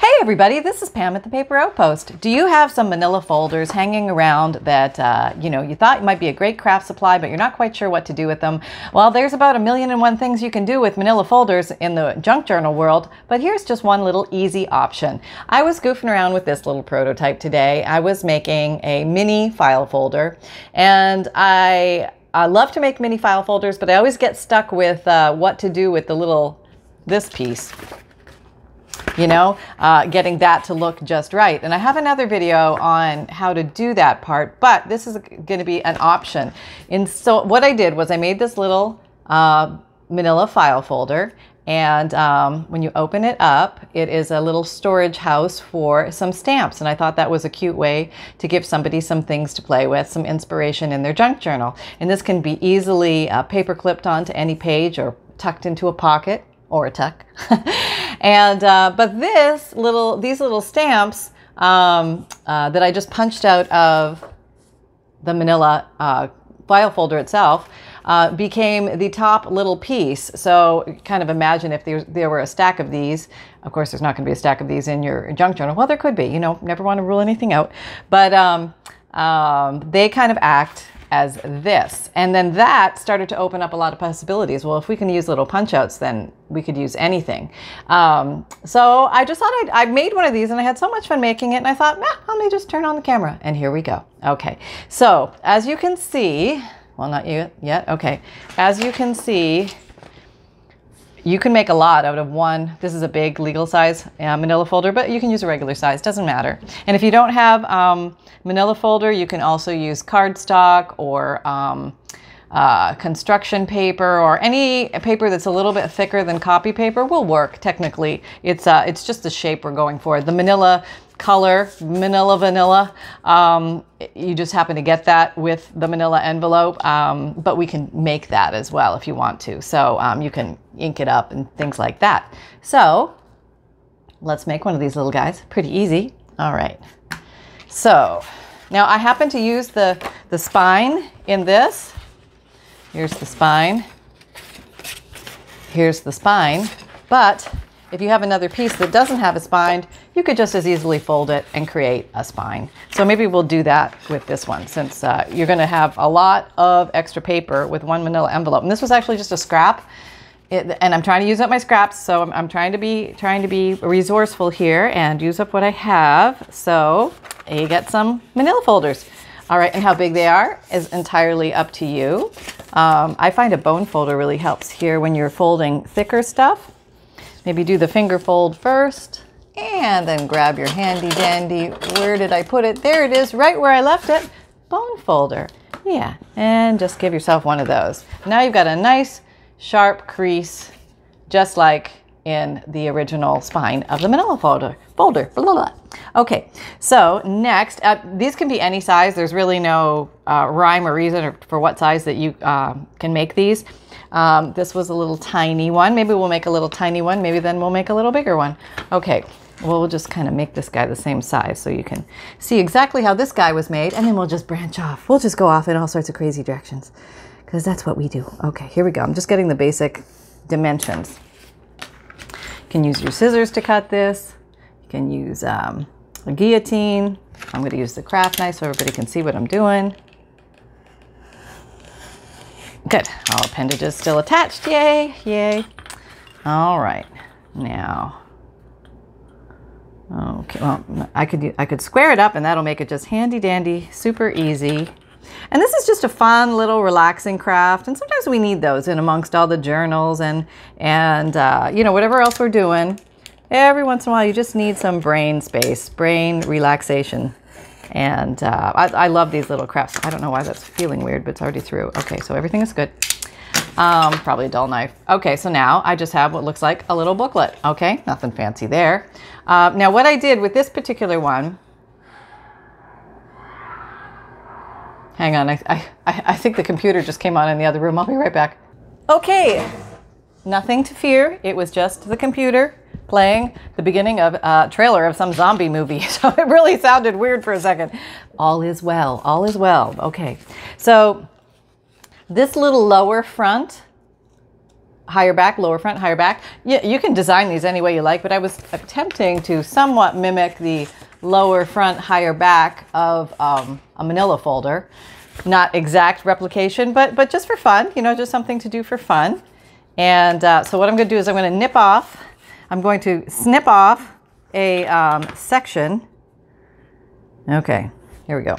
Hey everybody, this is Pam at The Paper Outpost. Do you have some manila folders hanging around that you thought might be a great craft supply, but you're not quite sure what to do with them? Well, there's about 1,000,001 things you can do with manila folders in the junk journal world, but here's just one little easy option. I was goofing around with this little prototype today. I was making a mini file folder, and I love to make mini file folders, but I always get stuck with what to do with the little, this piece. You know, getting that to look just right. And I have another video on how to do that part, but this is going to be an option. And so what I did was I made this little manila file folder. And when you open it up, it is a little storage house for some stamps. And I thought that was a cute way to give somebody some things to play with, some inspiration in their junk journal. And this can be easily paper clipped onto any page or tucked into a pocket or a tuck. And but these little stamps that I just punched out of the manila file folder itself became the top little piece. So kind of imagine if there were a stack of these. Of course, there's not going to be a stack of these in your junk journal. Well, there could be. You know, never want to rule anything out. But they kind of act as this. And then that started to open up a lot of possibilities. Well, if we can use little punch outs, then we could use anything. So I just thought I made one of these, and I had so much fun making it, and I thought, let me just turn on the camera, and here we go. Okay, so as you can see, well, not yet, okay. As you can see, you can make a lot out of one. This is a big legal size manila folder, but you can use a regular size, doesn't matter. And if you don't have manila folder, you can also use cardstock or construction paper, or any paper that's a little bit thicker than copy paper will work technically. It's just the shape we're going for. The manila color, manila, you just happen to get that with the manila envelope, but we can make that as well if you want to. So you can ink it up and things like that. So let's make one of these little guys. Pretty easy. All right. So now I happen to use the spine in this. Here's the spine. Here's the spine. But if you have another piece that doesn't have a spine, you could just as easily fold it and create a spine. So maybe we'll do that with this one, since you're going to have a lot of extra paper with one manila envelope. And this was actually just a scrap, and I'm trying to use up my scraps. So I'm trying to be resourceful here and use up what I have. So you get some manila folders. All right, and how big they are is entirely up to you. I find a bone folder really helps here when you're folding thicker stuff. Maybe do the finger fold first, and then grab your handy dandy. Where did I put it? There it is, right where I left it. Bone folder. Yeah, and just give yourself one of those. Now you've got a nice sharp crease, just like in the original spine of the manila folder. Blah, blah, blah. Okay, so next, these can be any size. There's really no rhyme or reason for what size that you can make these. This was a little tiny one. Maybe we'll make a little tiny one. Maybe then we'll make a little bigger one. Okay, well, we'll just kind of make this guy the same size so you can see exactly how this guy was made, and then we'll just branch off. We'll just go off in all sorts of crazy directions because that's what we do. Okay, here we go. I'm just getting the basic dimensions. You can use your scissors to cut this. You can use a guillotine. I'm going to use the craft knife so everybody can see what I'm doing. Good. All appendages still attached. Yay, yay. All right. Now, okay, well, I could square it up, and that'll make it just handy dandy, super easy. And this is just a fun little relaxing craft, and sometimes we need those in amongst all the journals and you know, whatever else we're doing. Every once in a while you just need some brain space, brain relaxation. And I love these little crafts. I don't know why that's feeling weird, but it's already through. Okay, so everything is good. Probably a dull knife. Okay, so now I just have what looks like a little booklet. Okay, nothing fancy there. Now what I did with this particular one, hang on, I think the computer just came on in the other room. I'll be right back. Okay, nothing to fear. It was just the computer playing the beginning of a trailer of some zombie movie. So it really sounded weird for a second. All is well, all is well. Okay, so this little lower front higher back, lower front, higher back. Yeah, you can design these any way you like, but I was attempting to somewhat mimic the lower front, higher back of a manila folder. Not exact replication, but just for fun, you know, just something to do for fun. And so what I'm going to do is I'm going to snip off a section. Okay, here we go.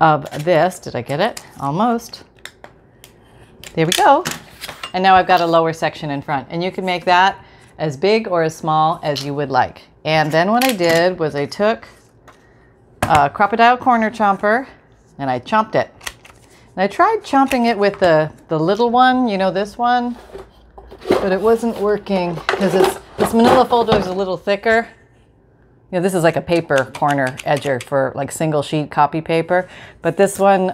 Of this, did I get it? Almost. There we go. And now I've got a lower section in front, and you can make that as big or as small as you would like. And then what I did was I took a Cropadile Corner Chomper and I chomped it. And I tried chomping it with the little one, you know, this one, but it wasn't working because this manila folder is a little thicker. You know, this is like a paper corner edger for like single sheet copy paper, but this one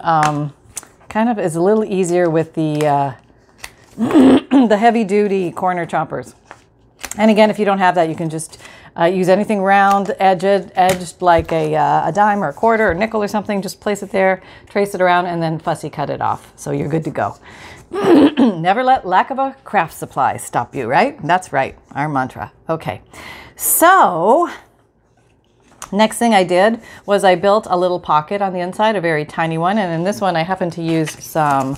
kind of is a little easier with the heavy duty corner chompers. And again, if you don't have that, you can just use anything round, edged like a dime or a quarter or nickel or something. Just place it there, trace it around, and then fussy cut it off. So you're good to go. Never let lack of a craft supply stop you, right? That's right, our mantra. Okay, so next thing I did was I built a little pocket on the inside, a very tiny one. And in this one, I happened to use some,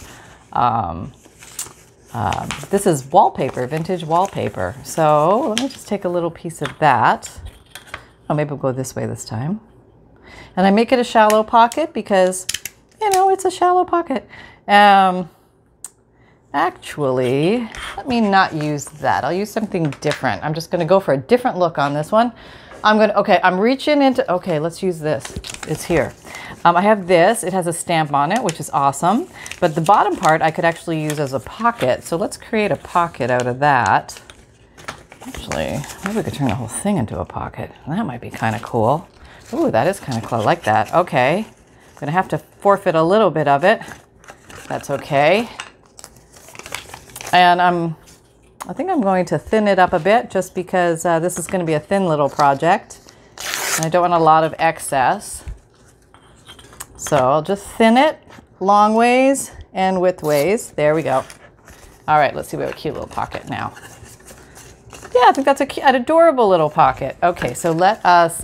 this is wallpaper, vintage wallpaper. So let me just take a little piece of that. Oh, maybe we'll go this way this time. And I make it a shallow pocket because, you know, it's a shallow pocket. Actually, let me not use that. I'll use something different. I'm just going to go for a different look on this one. Okay, I'm reaching into, okay, let's use this. It's here. I have this, it has a stamp on it, which is awesome. But the bottom part I could actually use as a pocket. So let's create a pocket out of that. Actually, maybe we could turn the whole thing into a pocket. That might be kind of cool. Ooh, that is kind of cool. I like that. Okay. I'm going to have to forfeit a little bit of it. That's okay. And I think I'm going to thin it up a bit just because this is going to be a thin little project. And I don't want a lot of excess. So I'll just thin it long ways and width ways. There we go. All right, let's see. We have a cute little pocket now. Yeah, I think that's an adorable little pocket. Okay, so let us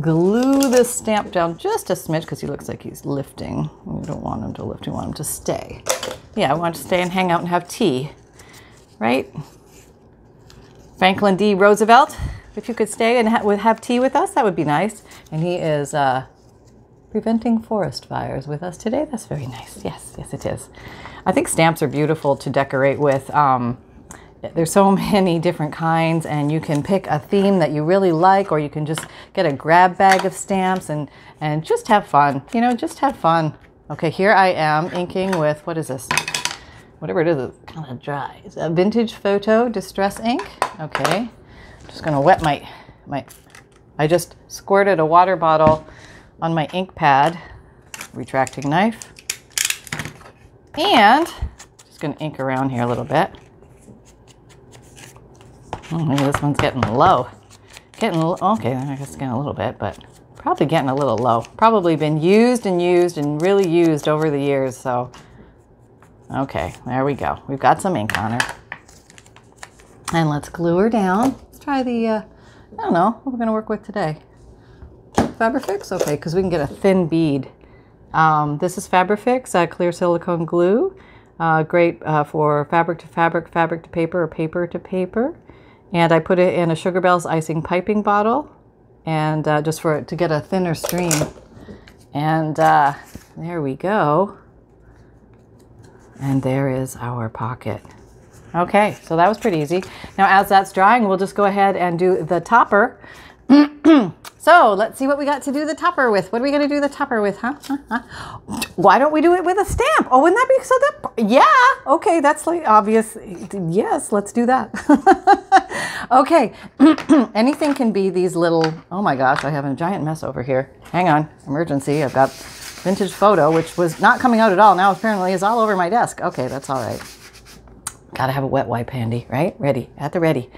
glue this stamp down just a smidge because he looks like he's lifting. We don't want him to lift. We want him to stay. Yeah, I want to stay and hang out and have tea, right? Franklin D. Roosevelt, if you could stay and have tea with us, that would be nice. And he is preventing forest fires with us today. That's very nice. Yes, yes, it is. I think stamps are beautiful to decorate with. There's so many different kinds, and you can pick a theme that you really like, or you can just get a grab bag of stamps and just have fun. You know, just have fun. Okay, here I am inking with, what is this? Whatever it is, it's kind of dry. It's a vintage photo distress ink. Okay, I'm just going to wet my, I just squirted a water bottle on my ink pad, retracting knife. And just going to ink around here a little bit. Oh, maybe this one's getting low. Okay, I guess it's getting a little bit, but probably getting a little low. Probably been used and used and really used over the years. So, okay, there we go. We've got some ink on her. And let's glue her down. Let's try the, I don't know, what we're going to work with today. Fabrifix? Okay, because we can get a thin bead. This is Fabrifix, clear silicone glue. Great for fabric to fabric, fabric to paper, or paper to paper. And I put it in a Sugar Bells icing piping bottle. And just for it to get a thinner stream. And there we go. And there is our pocket. Okay, so that was pretty easy. Now as that's drying, we'll just go ahead and do the topper. So let's see what we got to do the topper with. What are we going to do the topper with, huh? Why don't we do it with a stamp? Oh, wouldn't that be so that? Yeah. Okay, that's like obvious. Yes, let's do that. Okay. Anything can be these little, oh my gosh, I have a giant mess over here. Hang on. Emergency. I've got vintage photo, which was not coming out at all. Now apparently is all over my desk. Okay, that's all right. Gotta have a wet wipe handy, right? Ready, at the ready.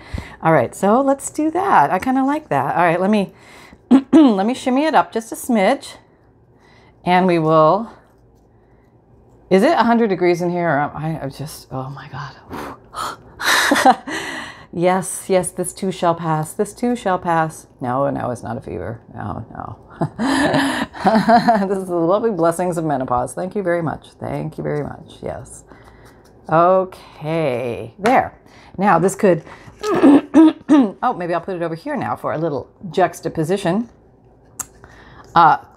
All right, so let's do that. I kind of like that. All right, let me shimmy it up just a smidge, and we will Is it 100 degrees in here? Or I'm just, oh my God. Yes, yes, this too shall pass. This too shall pass. No, no, it's not a fever. No, no. This is the lovely blessings of menopause. Thank you very much. Thank you very much. Yes. Okay, there. Now this could, oh, maybe I'll put it over here now for a little juxtaposition.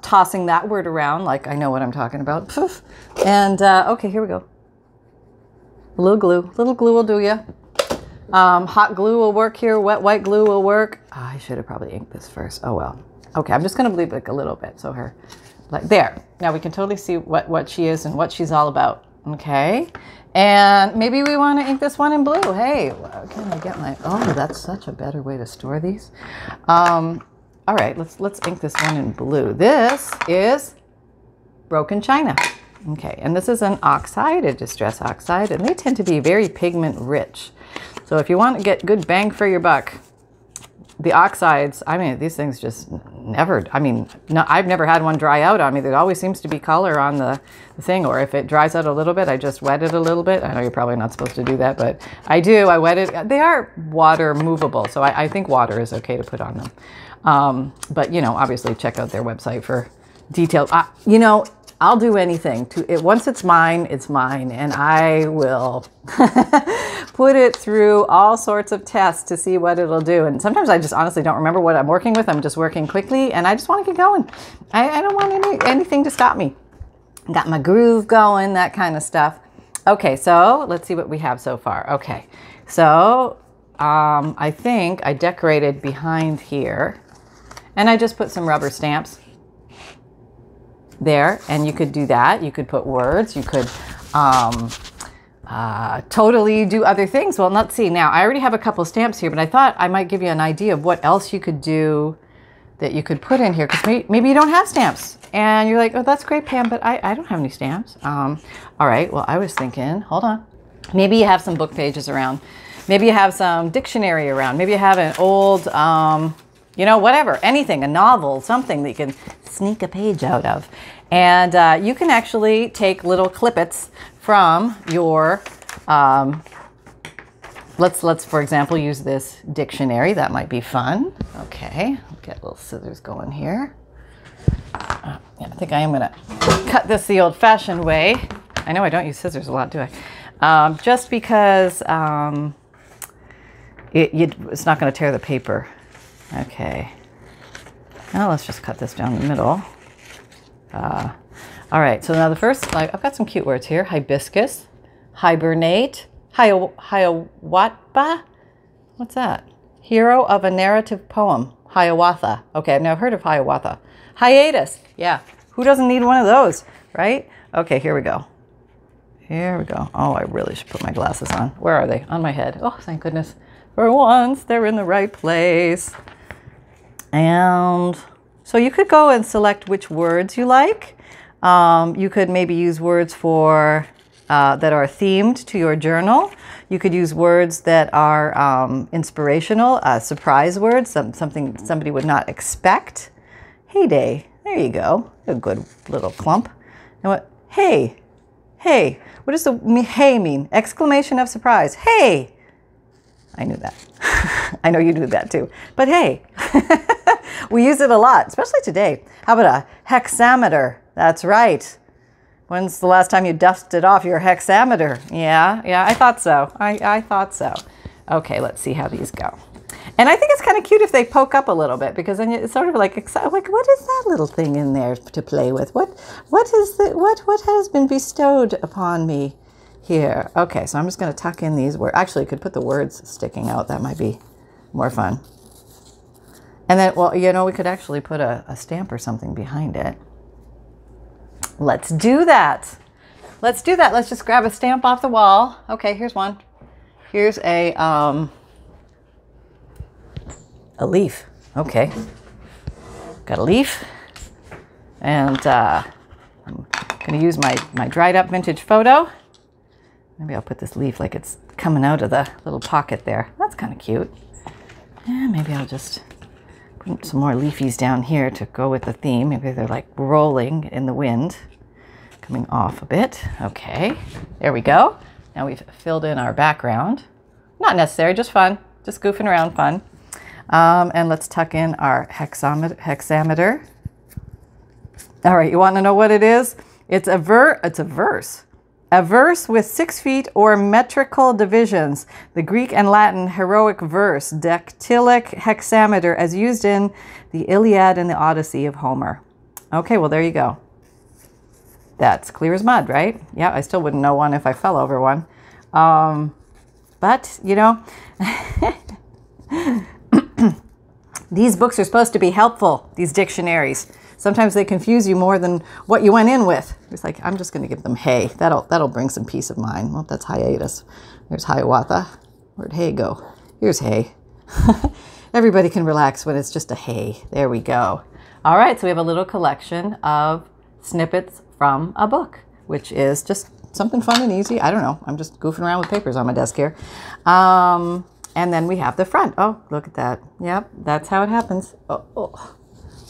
Tossing that word around like I know what I'm talking about. Poof. And, okay, here we go. A little glue. Little glue will do ya. Hot glue will work here. Wet white glue will work. Oh, I should have probably inked this first. Oh, well. Okay, I'm just going to leave like a little bit. So her, like, there. Now we can totally see what she is and what she's all about. Okay. And maybe we want to ink this one in blue. Hey, can I get my, oh, that's such a better way to store these. All right, let's ink this one in blue. This is Broken China. Okay, and this is an oxide, a distress oxide, and they tend to be very pigment rich. So if you want to get good bang for your buck, the oxides, I mean, these things just never, I mean, no, I've never had one dry out on me. There always seems to be color on the thing, or if it dries out a little bit, I just wet it a little bit. I know you're probably not supposed to do that, but I do, I wet it. They are water movable, so I think water is okay to put on them. But, you know, obviously check out their website for details. You know, I'll do anything to it. Once it's mine, and I will put it through all sorts of tests to see what it'll do. And sometimes I just honestly don't remember what I'm working with. I'm just working quickly, and I just want to get going. I don't want anything to stop me. Got my groove going, that kind of stuff. Okay, so let's see what we have so far. Okay, so I think I decorated behind here, and I just put some rubber stamps there, and you could do that. You could put words. You could totally do other things. Well, let's see. Now, I already have a couple stamps here, but I thought I might give you an idea of what else you could do that you could put in here, because maybe you don't have stamps, and you're like, oh, that's great, Pam, but I don't have any stamps. All right, well, I was thinking, hold on. Maybe you have some book pages around. Maybe you have some dictionary around. Maybe you have an old, you know, whatever, anything, a novel, something that you can sneak a page out of. And you can actually take little clippets from your, let's for example, use this dictionary. That might be fun. Okay, get little scissors going here. Yeah, I think I am gonna cut this the old-fashioned way. I know I don't use scissors a lot, do I? Just because it's not gonna tear the paper. Okay. Now let's just cut this down the middle. All right, so now the first, I've got some cute words here. Hibiscus, hibernate, Hiawatha. What's that? Hero of a narrative poem, Hiawatha. Okay, I've never heard of Hiawatha. Hiatus, yeah. Who doesn't need one of those, right? Okay, here we go. Here we go. Oh, I really should put my glasses on. Where are they? On my head. Oh, thank goodness. For once, they're in the right place. And so you could go and select which words you like. You could maybe use words for that are themed to your journal. You could use words that are inspirational, surprise words, something somebody would not expect. Heyday, there you go, a good little clump. And what? Hey, hey. What does the hey mean? Exclamation of surprise. Hey. I knew that. I know you knew that too. But hey, we use it a lot, especially today. How about a hexameter? That's right. When's the last time you dusted off your hexameter? Yeah, yeah, I thought so. I thought so. Okay, let's see how these go. And I think it's kind of cute if they poke up a little bit, because then it's sort of like what is that little thing in there to play with? What has been bestowed upon me? Here. Okay, so I'm just going to tuck in these words. Actually, I could put the words sticking out. That might be more fun. And then, well, you know, we could actually put a stamp or something behind it. Let's do that. Let's do that. Let's just grab a stamp off the wall. Okay, here's one. Here's a leaf. Okay. Got a leaf. And I'm going to use my dried up vintage photo. Maybe I'll put this leaf like it's coming out of the little pocket there. That's kind of cute. Yeah, maybe I'll just put some more leafies down here to go with the theme. Maybe they're like rolling in the wind. coming off a bit. Okay, there we go. Now we've filled in our background. Not necessary, just fun, just goofing around fun. And let's tuck in our hexameter. All right, you want to know what it is? It's a verse. A verse with 6 feet or metrical divisions. The Greek and Latin heroic verse, dactylic hexameter, as used in the Iliad and the Odyssey of Homer. Okay, well, there you go. That's clear as mud, right? Yeah, I still wouldn't know one if I fell over one. But, you know, these books are supposed to be helpful, these dictionaries. Sometimes they confuse you more than what you went in with. It's like, I'm just going to give them hay. That'll bring some peace of mind. Well, that's hiatus. There's Hiawatha. Where'd hay go? Here's hay. Everybody can relax when it's just a hay. There we go. All right, so we have a little collection of snippets from a book, which is just something fun and easy. I don't know. I'm just goofing around with papers on my desk here. And then we have the front. Oh, look at that. Yep, that's how it happens. Oh.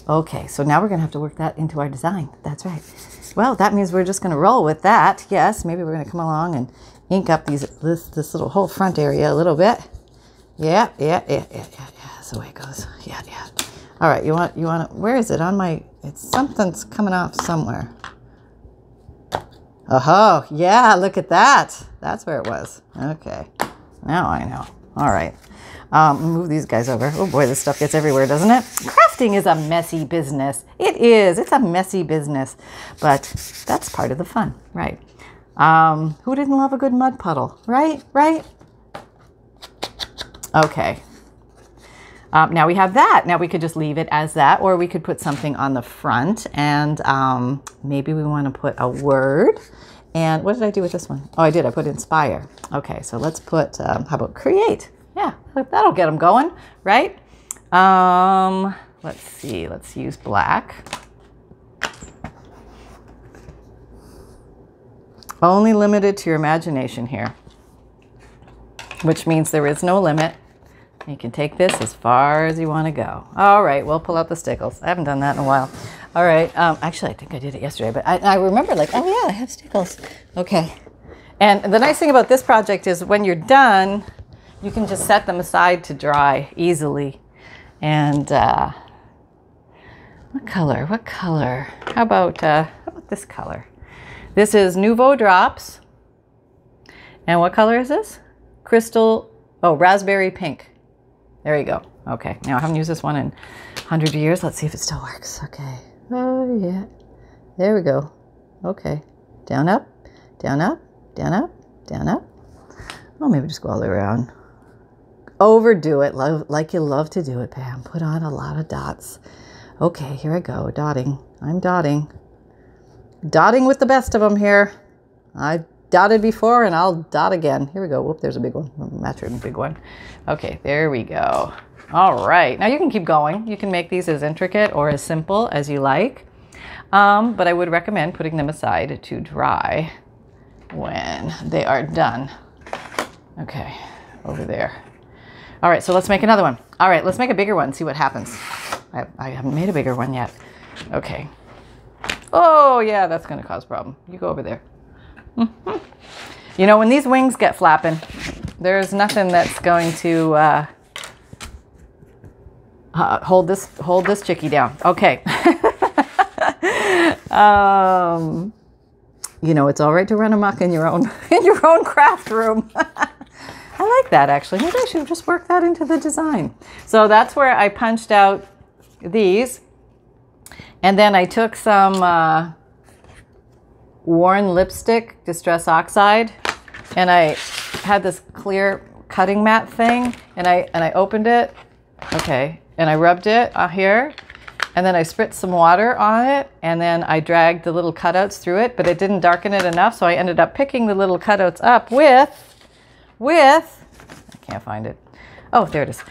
Okay, so now we're going to have to work that into our design. That's right. Well, that means we're just going to roll with that. Yes, maybe we're going to come along and ink up this little whole front area a little bit. Yeah. That's the way it goes. Yeah. All right, you want to, where is it on my, it's something's coming off somewhere. Oh, yeah, look at that. That's where it was. Okay, now I know. All right. Move these guys over. Oh boy, this stuff gets everywhere, doesn't it? Crafting is a messy business. It is. It's a messy business, but that's part of the fun, right? Who didn't love a good mud puddle, right? Right? Okay. Now we have that. Now we could just leave it as that, or we could put something on the front, and maybe we want to put a word. And what did I do with this one? Oh, I did. I put inspire. Okay, so let's put, how about create? Yeah, that'll get them going, right? Let's see. Let's use black. Only limited to your imagination here, which means there is no limit. You can take this as far as you want to go. All right, we'll pull out the stickles. I haven't done that in a while. All right. Actually, I think I did it yesterday, but I remember like, oh, yeah, I have stickles. Okay. And the nice thing about this project is when you're done, you can just set them aside to dry easily. And what color? How about this color? This is Nouveau Drops. And what color is this? Raspberry pink. There you go. Okay, now I haven't used this one in 100 years. Let's see if it still works. Okay. Oh, yeah. There we go. Okay. Down, up, down, up, down, up, down, up. Oh, maybe just go all the way around. Overdo it like you love to do it, Pam. Put on a lot of dots. Okay, here I go. Dotting. I'm dotting. Dotting with the best of them here. I dotted before and I'll dot again. Here we go. Whoop, there's a big one. Match a big one. Okay, there we go. All right. Now you can keep going. You can make these as intricate or as simple as you like. But I would recommend putting them aside to dry when they are done. Okay, over there. All right, so let's make another one. All right, let's make a bigger one, see what happens. I haven't made a bigger one yet. Okay. Oh, yeah, that's going to cause a problem. You go over there. You know, when these wings get flapping, there's nothing that's going to hold this chickie down. Okay. You know, it's all right to run amok in your own craft room. I like that, actually. Maybe I should just work that into the design. So that's where I punched out these. And then I took some Worn Lipstick Distress Oxide. And I had this clear cutting mat thing. And I opened it. Okay. And I rubbed it here. And then I spritzed some water on it. And then I dragged the little cutouts through it. But it didn't darken it enough. So I ended up picking the little cutouts up with I can't find it. Oh, there it is.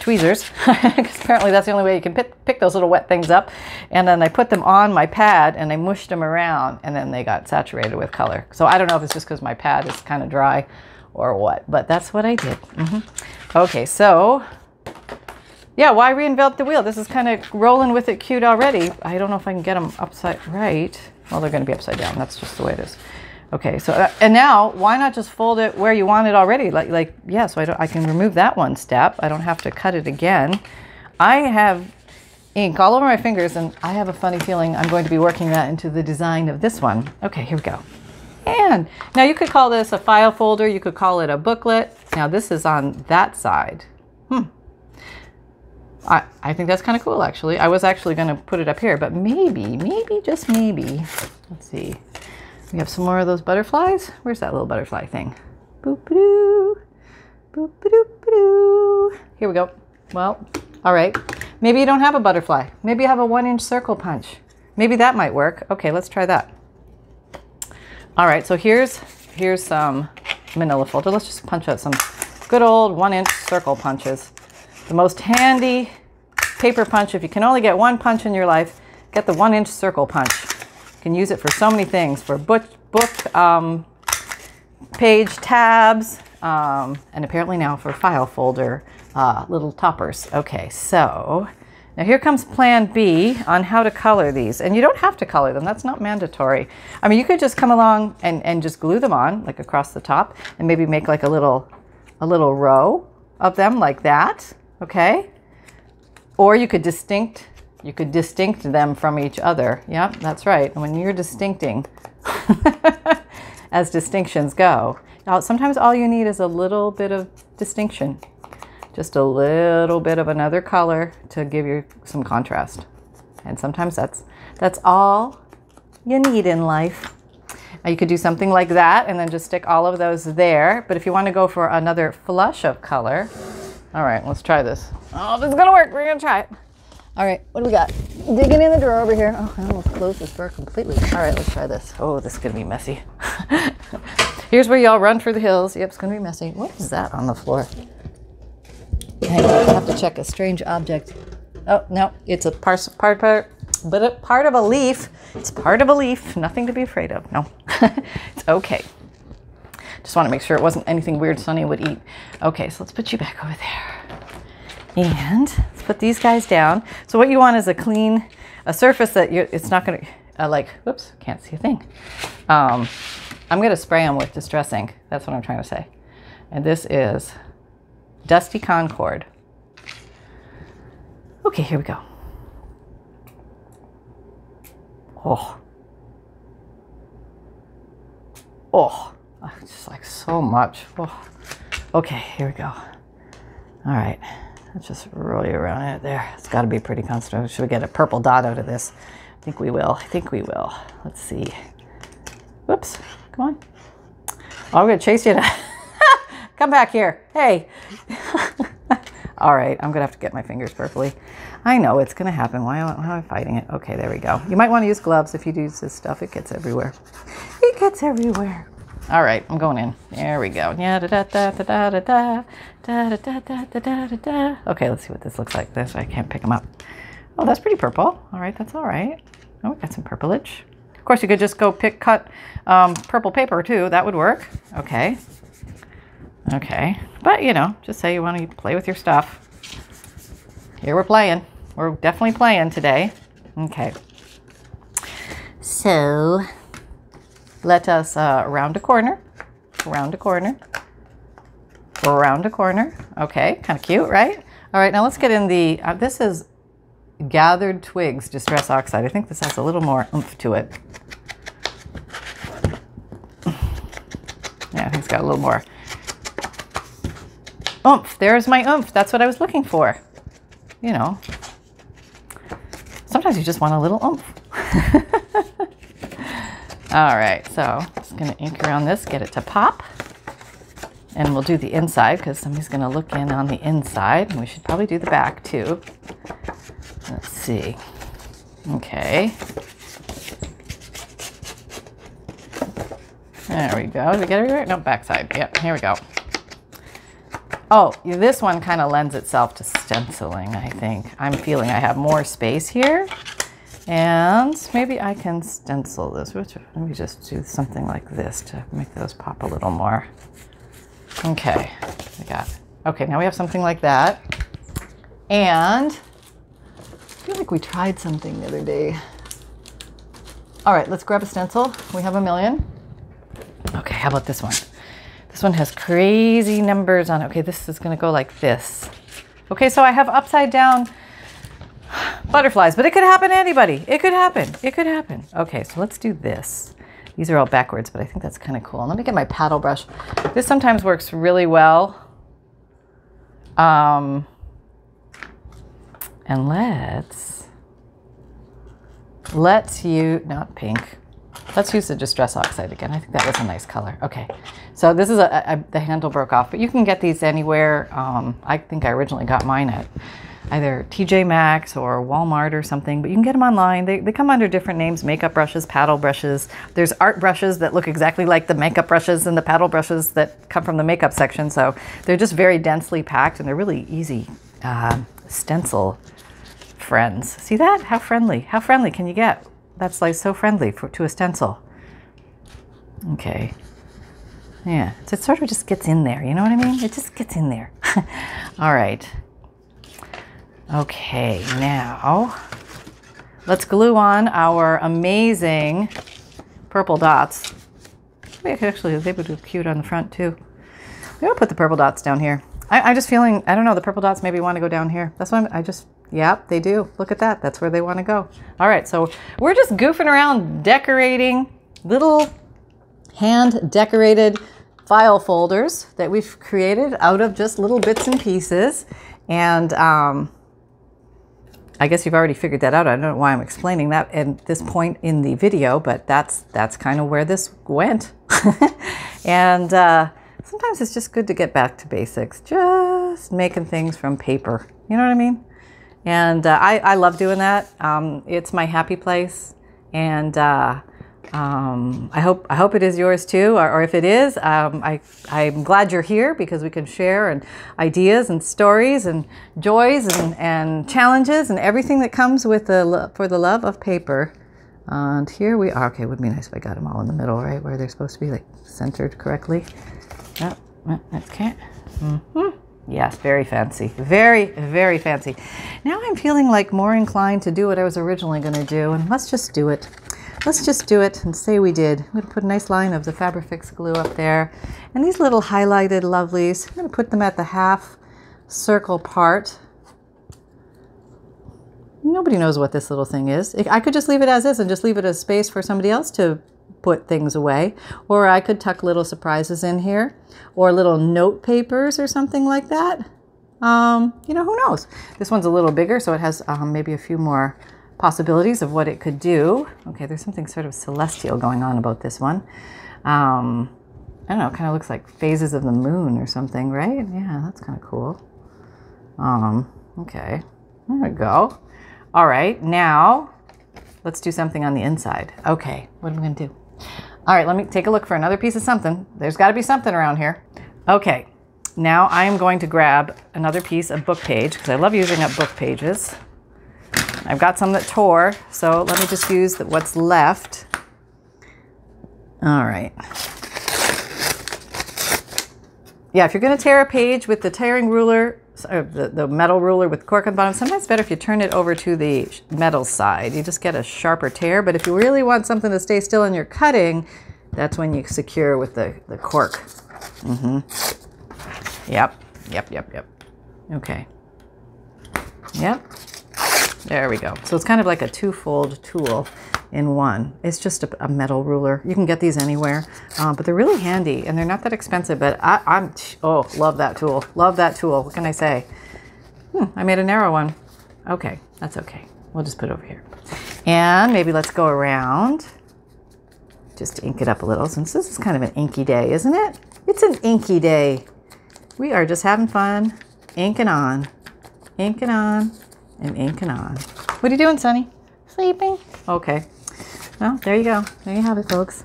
Tweezers. Because apparently that's the only way you can pick those little wet things up. And then I put them on my pad and I mushed them around and then they got saturated with color. So I don't know if it's just because my pad is kind of dry or what, but that's what I did. Okay, so yeah, why reinvent the wheel? This is kind of rolling with it cute already. I don't know if I can get them upside right. Well, they're going to be upside down. That's just the way it is. Okay, so and now why not just fold it where you want it already? Like yeah, so I can remove that one step. I don't have to cut it again. I have ink all over my fingers, and I have a funny feeling I'm going to be working that into the design of this one. Okay, here we go. And now you could call this a file folder. You could call it a booklet. Now this is on that side. I think that's kind of cool, actually. I was actually going to put it up here, but maybe, just maybe. Let's see. We have some more of those butterflies. Where's that little butterfly thing? Boop-a-doo. Boop-a-doo-a-doo. Here we go. Well, all right. Maybe you don't have a butterfly. Maybe you have a 1-inch circle punch. Maybe that might work. Okay, let's try that. All right, so here's some manila folder. Let's just punch out some good old 1-inch circle punches. The most handy paper punch. If you can only get one punch in your life, get the 1-inch circle punch. You can use it for so many things, for book page tabs, and apparently now for file folder little toppers. Okay, so now here comes plan B on how to color these. And you don't have to color them. That's not mandatory. I mean, you could just come along and just glue them on, like across the top, and maybe make like a little row of them like that. Okay, or you could distinct them from each other. Yep, that's right. And when you're distincting, as distinctions go, now sometimes all you need is a little bit of distinction, just a little bit of another color to give you some contrast. And sometimes that's all you need in life. You could do something like that, and then just stick all of those there. But if you want to go for another flush of color. All right, let's try this. Oh, this is gonna work. We're gonna try it. All right, what do we got? Digging in the drawer over here. Oh, I almost closed this drawer completely. All right, let's try this. Oh, this is gonna be messy. Here's where y'all run for the hills. Yep, it's gonna be messy. What is that on the floor? Hang on, I have to check a strange object. Oh, no, it's a part of a leaf. It's part of a leaf. Nothing to be afraid of. No, it's okay. Just want to make sure it wasn't anything weird Sonny would eat. Okay, so let's put you back over there. And let's put these guys down. So what you want is a surface that it's not going to, like, whoops, can't see a thing. I'm going to spray them with Distress Ink. That's what I'm trying to say. And this is Dusty Concord. Okay, here we go. Oh. Oh. Just like so much. Oh. Okay, here we go. All right, let's just roll you around out there. It's got to be pretty constant. Should we get a purple dot out of this? I think we will. I think we will. Let's see. Whoops. Come on. Oh, I'm going to chase you. Come back here. Hey. All right, I'm going to have to get my fingers purpley. I know it's going to happen. Why am I fighting it? Okay, there we go. You might want to use gloves if you do this stuff. It gets everywhere. It gets everywhere. All right, I'm going in. There we go. Okay, let's see what this looks like. This I can't pick them up. Oh, that's pretty purple. All right, that's all right. Oh, we got some purplage. Of course, you could just go cut purple paper too. That would work. Okay. Okay. But, you know, just say you want to play with your stuff. Here we're playing. We're definitely playing today. Okay. So let us round a corner. Okay, kind of cute, right? All right, now let's get in the, this is Gathered Twigs Distress Oxide. I think this has a little more oomph to it. Yeah, I think it's got a little more oomph. There's my oomph. That's what I was looking for. You know, sometimes you just want a little oomph. All right, so just going to ink around this, get it to pop, and we'll do the inside because somebody's going to look in on the inside, and we should probably do the back too. Let's see. Okay. There we go. Did we get it right? No, backside. Yep, here we go. Oh, this one kind of lends itself to stenciling, I think. I'm feeling I have more space here. And maybe I can stencil this. Let me just do something like this to make those pop a little more. Okay, I got it. Okay, now we have something like that. And I feel like we tried something the other day. All right, let's grab a stencil. We have a million. Okay, how about this one? This one has crazy numbers on it. Okay, this is gonna go like this. Okay, so I have upside down butterflies, but it could happen to anybody. It could happen, it could happen. Okay, so let's do this. These are all backwards, but I think that's kind of cool. Let me get my paddle brush. This sometimes works really well. And let's use, not pink. Let's use the Distress Oxide again. I think that was a nice color. Okay, so this is the handle broke off, but you can get these anywhere. I think I originally got mine at either TJ Maxx or Walmart or something, but you can get them online. They come under different names, makeup brushes, paddle brushes. There's art brushes that look exactly like the makeup brushes and the paddle brushes that come from the makeup section. So they're just very densely packed and they're really easy stencil friends. See that? How friendly? How friendly can you get? That's like so friendly to a stencil. Okay. Yeah, so it sort of just gets in there. You know what I mean? It just gets in there. All right. Okay, now let's glue on our amazing purple dots. Actually, they would look cute on the front too. We'll put the purple dots down here. I'm just feeling, I don't know, the purple dots maybe want to go down here. That's why yep, they do. Look at that. That's where they want to go. All right, so we're just goofing around decorating little hand decorated file folders that we've created out of just little bits and pieces. And I guess you've already figured that out. I don't know why I'm explaining that at this point in the video, but that's kind of where this went. And sometimes it's just good to get back to basics, just making things from paper. You know what I mean? And I love doing that. It's my happy place. And I hope it is yours too, or if it is, I'm glad you're here because we can share and ideas and stories and joys and challenges and everything that comes with for the love of paper. And here we are. Okay, it would be nice if I got them all in the middle, right where they're supposed to be, like centered correctly. Oh, that's can't. Mm-hmm. Yes, very fancy. Very, very fancy. Now I'm feeling like more inclined to do what I was originally going to do, and let's just do it. Let's just do it and say we did. I'm going to put a nice line of the Fabrifix glue up there. And these little highlighted lovelies, I'm going to put them at the half circle part. Nobody knows what this little thing is. I could just leave it as is and just leave it as space for somebody else to put things away. Or I could tuck little surprises in here or little note papers or something like that. You know, who knows? This one's a little bigger, so it has maybe a few more possibilities of what it could do. Okay, there's something sort of celestial going on about this one. I don't know, it kind of looks like phases of the moon or something, right? Yeah, that's kind of cool. Okay, there we go. All right, now let's do something on the inside. Okay, what am I gonna do? All right, let me take a look for another piece of something. There's gotta be something around here. Okay, now I am going to grab another piece of book page because I love using up book pages. I've got some that tore, so let me just use what's left. All right. Yeah, if you're going to tear a page with the tearing ruler, or the metal ruler with cork on the bottom, sometimes it's better if you turn it over to the metal side. You just get a sharper tear, but if you really want something to stay still in your cutting, that's when you secure with the cork. Mm-hmm. Yep. Okay. Yep. There we go. So it's kind of like a two-fold tool in one. It's just a metal ruler. You can get these anywhere, but they're really handy and they're not that expensive, but I'm love that tool. Love that tool. What can I say? I made a narrow one. Okay, that's okay. We'll just put it over here. And maybe let's go around just to ink it up a little, since this is kind of an inky day, isn't it? It's an inky day. We are just having fun, inking on, inking on. And inking on. What are you doing, Sonny? Sleeping. Okay. Well, there you go. There you have it, folks.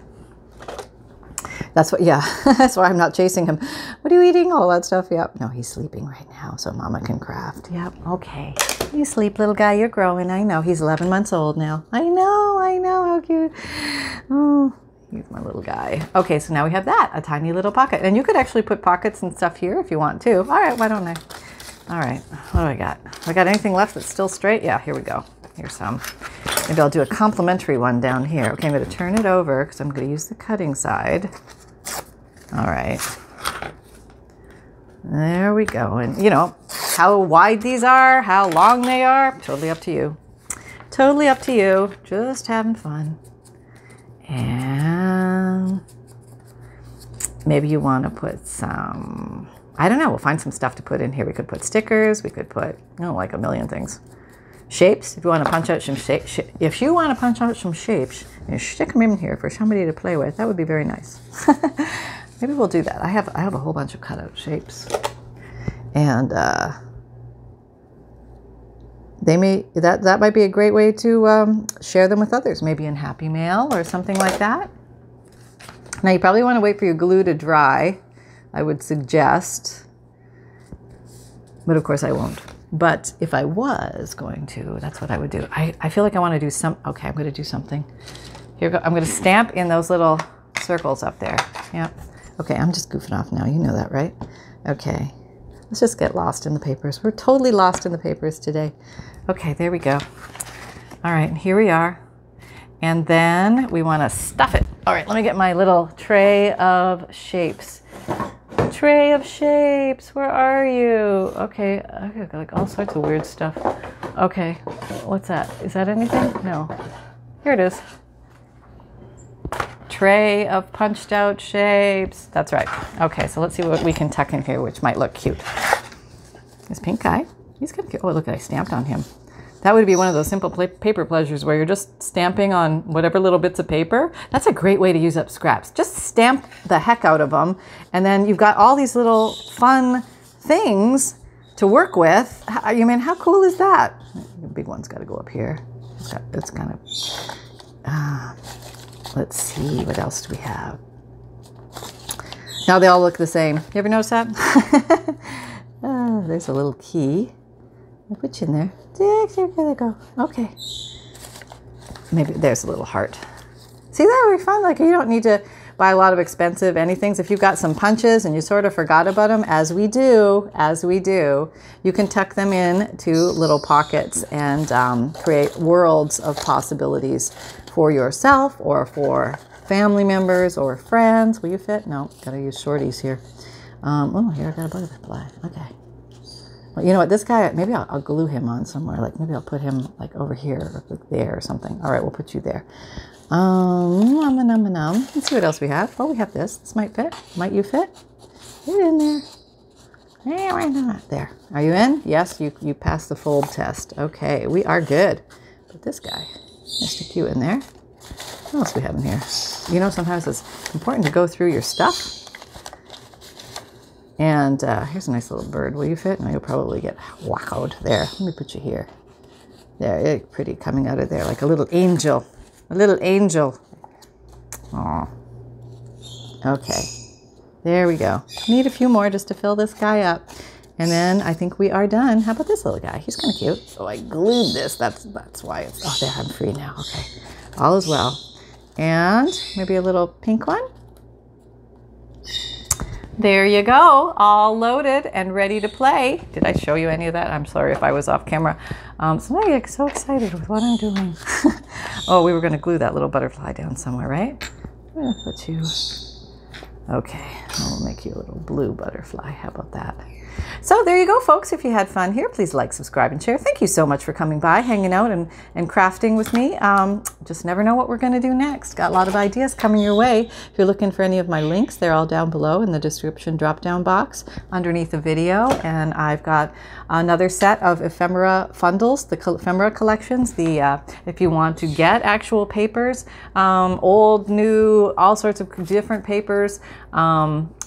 That's what, yeah, that's why I'm not chasing him. What are you eating? All that stuff. Yep. No, he's sleeping right now, so Mama can craft. Yep. Okay. You sleep, little guy. You're growing. I know. He's 11 months old now. I know. How cute. Oh. He's my little guy. Okay, so now we have that, a tiny little pocket. And you could actually put pockets and stuff here if you want to. All right, why don't I? All right, what do I got? Have I got anything left that's still straight? Yeah, here we go. Here's some. Maybe I'll do a complimentary one down here. Okay, I'm going to turn it over because I'm going to use the cutting side. All right. There we go. And, you know, how wide these are, how long they are, totally up to you. Totally up to you. Just having fun. And maybe you want to put some, I don't know, we'll find some stuff to put in here. We could put stickers. We could put, oh, like a million things. Shapes, if you want to punch out some shapes, if you want to punch out some shapes and stick them in here for somebody to play with, that would be very nice. Maybe we'll do that. I have a whole bunch of cutout shapes, and they may that might be a great way to share them with others, maybe in Happy Mail or something like that. Now you probably want to wait for your glue to dry, I would suggest, but of course I won't. But if I was going to, that's what I would do. I feel like I want to do some, okay, I'm going to do something. Here go, I'm going to stamp in those little circles up there. Yep. Okay, I'm just goofing off now. You know that, right? Okay. Let's just get lost in the papers. We're totally lost in the papers today. Okay, there we go. All right, here we are. And then we want to stuff it. All right, let me get my little tray of shapes. Tray of shapes, where are you? Okay, I got like all sorts of weird stuff. Okay, what's that? Is that anything? No. Here it is. Tray of punched out shapes. That's right. Okay, so let's see what we can tuck in here, which might look cute. This pink guy, he's kind of cute. Oh, look, I stamped on him. That would be one of those simple paper pleasures where you're just stamping on whatever little bits of paper. That's a great way to use up scraps. Just stamp the heck out of them, and then you've got all these little fun things to work with. I mean, how cool is that? The big one's got to go up here. It's kind of... let's see, what else do we have? Now they all look the same. You ever notice that? There's a little key. I'll put you in there. There they go. Okay. Maybe there's a little heart. See, that would be fun. Like, you don't need to buy a lot of expensive anythings. If you've got some punches and you sort of forgot about them, as we do, you can tuck them in to little pockets and create worlds of possibilities for yourself or for family members or friends. Will you fit? No, gotta use shorties here. Oh, here I got a butterfly. Okay. Well, you know what, this guy, maybe I'll glue him on somewhere. Like, maybe I'll put him, like, over here or there or something. All right, we'll put you there. Let's see what else we have. Oh, we have this. This might fit. Might you fit? Get in there. Hey, why not? There. Are you in? Yes, you passed the fold test. Okay, we are good. Put this guy, Mr. Q, in there. What else do we have in here? You know, sometimes it's important to go through your stuff. And here's a nice little bird. Will you fit? No, you'll probably get wowed there. Let me put you here. There, pretty coming out of there like a little angel. A little angel. Aw. Okay. There we go. Need a few more just to fill this guy up. And then I think we are done. How about this little guy? He's kind of cute. Oh, I glued this. That's why it's... Oh, there, I'm free now. Okay. All is well. And maybe a little pink one. There you go, all loaded and ready to play. Did I show you any of that? I'm sorry if I was off camera. So I get so excited with what I'm doing. Oh, we were going to glue that little butterfly down somewhere, right? Put you. Okay, I'll make you a little blue butterfly. How about that? So there you go, folks. If you had fun here, please like, subscribe, and share. Thank you so much for coming by, hanging out, and crafting with me. Just never know what we're going to do next. Got a lot of ideas coming your way. If you're looking for any of my links, they're all down below in the description drop-down box underneath the video. And I've got another set of ephemera fundles, the ephemera collections. The if you want to get actual papers, old, new, all sorts of different papers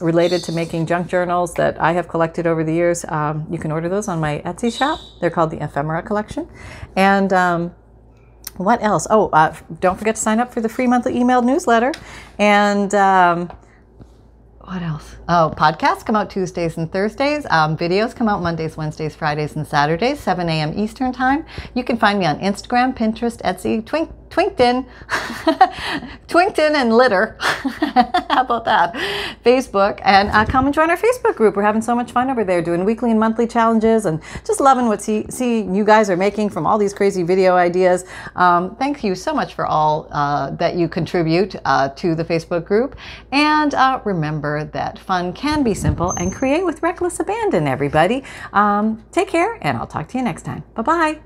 related to making junk journals that I have collected over the years. You can order those on my Etsy shop. They're called the Ephemera Collection. And what else? Oh, don't forget to sign up for the free monthly email newsletter. And what else? Oh, podcasts come out Tuesdays and Thursdays. Videos come out Mondays, Wednesdays, Fridays, and Saturdays, 7 a.m. Eastern time. You can find me on Instagram, Pinterest, Etsy, Twink. Twinkton, Twinkton and litter. How about that? Facebook, and come and join our Facebook group. We're having so much fun over there, doing weekly and monthly challenges, and just loving what seeing you guys are making from all these crazy video ideas. Thank you so much for all that you contribute to the Facebook group. And remember that fun can be simple, and create with reckless abandon, everybody. Take care, and I'll talk to you next time. Bye-bye.